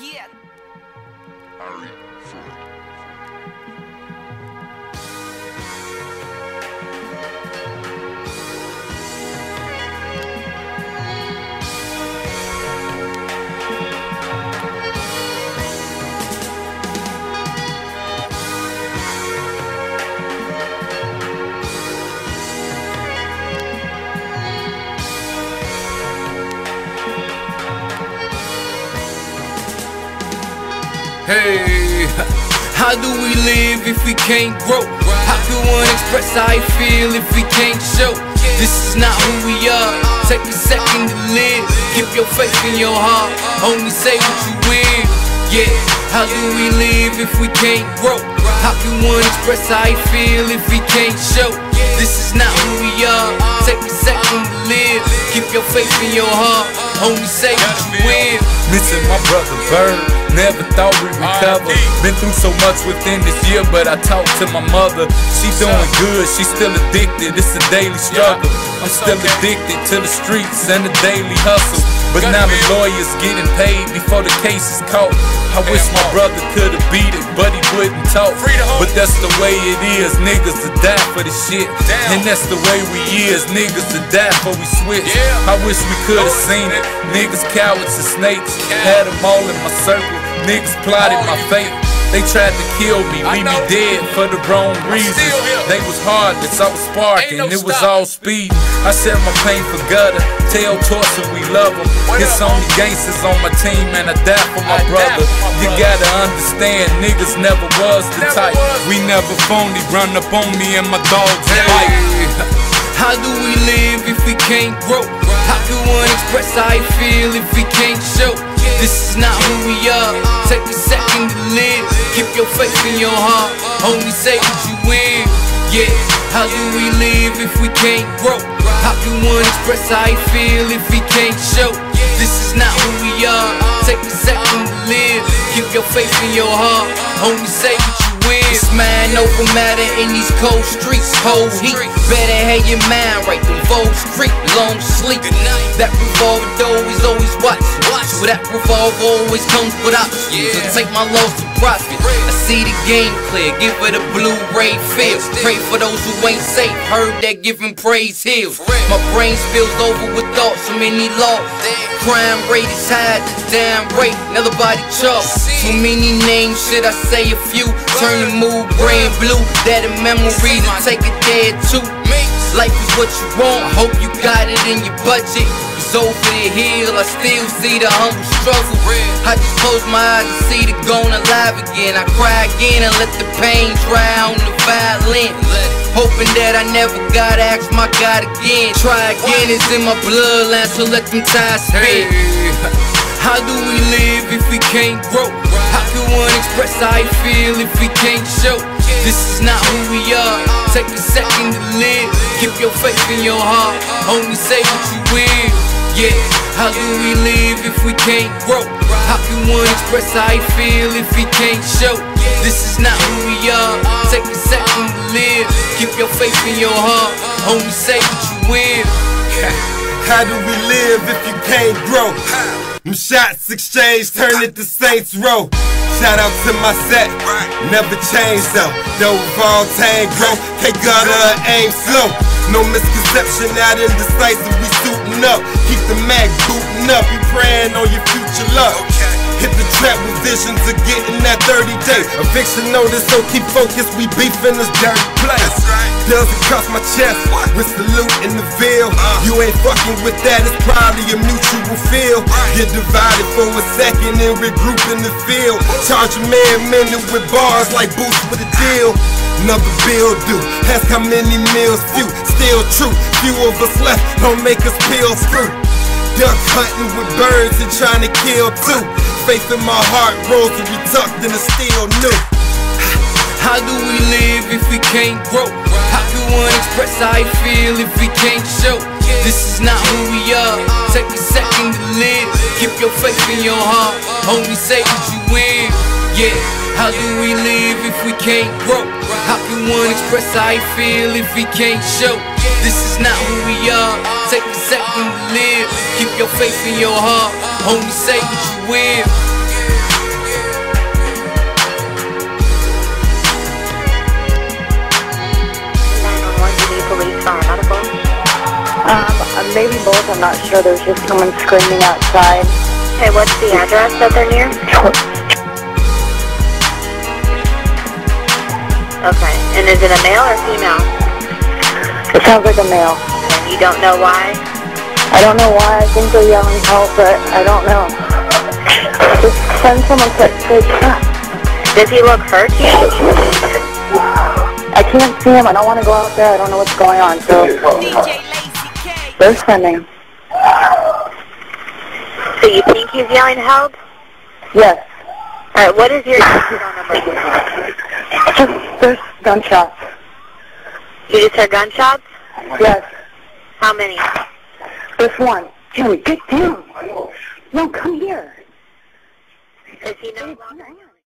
Yeah. Ari Ford. Hey, how do we live if we can't grow? How can one express how I feel if we can't show? This is not who we are, take a second to live. Keep your faith in your heart, only say what you will. Yeah, how do we live if we can't grow? How can one express how I feel if we can't show? This is not who we are, take a second to live. Keep your faith in your heart, only say what you will. Missing my brother Bird, never thought we'd recover. Been through so much within this year, but I talked to my mother. She's doing good, she's still addicted, it's a daily struggle. I'm still addicted to the streets and the daily hustle. But now the lawyer's getting paid before the case is caught. I wish my brother could've beat it, but he wouldn't talk. But that's the way it is, niggas to die for this shit. And that's the way we is, niggas to die for we switch. I wish we could've seen it, niggas cowards and snakes. Had them all in my circle, niggas plotted my fate. They tried to kill me, leave me dead for the wrong reasons. They was heartless, I was sparking, it was all speed. I shed my pain for gutter, tell Torson we love him. It's only gangsters on my team and I die for my brother. You gotta understand, niggas never was the type. We never phony, run up on me and my dogs fight. How do we live if we can't grow? How can one express how I feel if we can't show? This is not who we are, take a second to live. Keep your faith in your heart, only say what you will. Yeah, how do we live if we can't grow? How can one express how I feel if he can't show? This is not who we are, take a second to live. Keep your faith in your heart, only say what you will. It's mind over matter in these cold streets, cold heat. Better have your mind right, them Vogue Street, long sleep. That revolver door is always watching. So that revolve always comes with options. So take my loss to profit. I see the game clear, give it a Blu-ray feel. Pray for those who ain't safe, heard that giving praise heals. My brain spills over with thoughts, so many laws. Crime rate is high, the damn rate, another body chop. Too many names, should I say a few? Turn the mood brand blue, that a memory to take a dead too. Life is what you want, I hope you got it in your budget. It's over the hill, I still see the humble struggle. I just close my eyes and see the gone alive again. I cry again and let the pain drown the violin. Hoping that I never gotta ask my God again. Try again, it's in my bloodline, so let them ties spin. How do we live if we can't grow? How can one express how I feel if we can't show? This is not who we are, take a second to live. Keep your faith in your heart, only say what you will. Yeah, how do we live if we can't grow? How can one express how I feel if he can't show? This is not who we are, take a second to live. Keep your faith in your heart, only say what you will. How do we live if you can't grow? Them shots exchanged, turn it to Saints Row. Shout out to my set, never changed though. Though we've all tango, take gutter and aim slow. No misconception, not indecisive, we suiting up. Keep the mag booting up, you praying on your future love. Hit the trap with visions of getting that 30 days. Eviction notice, so keep focused, we beefing this dirty place. Does across my chest, with salute in the veil. You ain't fucking with that, it's probably a mutual feel. Get divided for a second and regroup in the field. Charge a man minute with bars like boots with a deal. Another bill due, ask how many meals few. Still true, few of us left, don't make us peel through. Duck hunting with birds and trying to kill too. Faith in my heart, rosary tucked in a steel noose. How do we live if we can't grow? How can one express how I feel if we can't show? This is not who we are, take a second to live. Keep your faith in your heart, only say what you will. Yeah, how do we live if we can't grow? How can one express how I feel if he can't show? This is not who we are, take a second to live. Keep your faith in your heart, only say what you will. Maybe both, I'm not sure. There's just someone screaming outside. Okay, what's the address that they're near? Okay, and is it a male or female? It sounds like a male. And you don't know why? I don't know why. I think they're yelling help, but I don't know. Just send someone to that. Does he look hurt? I can't see him. I don't want to go out there. I don't know what's going on. So they're sending. So you think he's yelling help? Yes. All right. What is your phone number? Just there's gunshots. You just heard gunshots? Yes. How many? Just one. Joey, get down. No, come here. Is he no longer?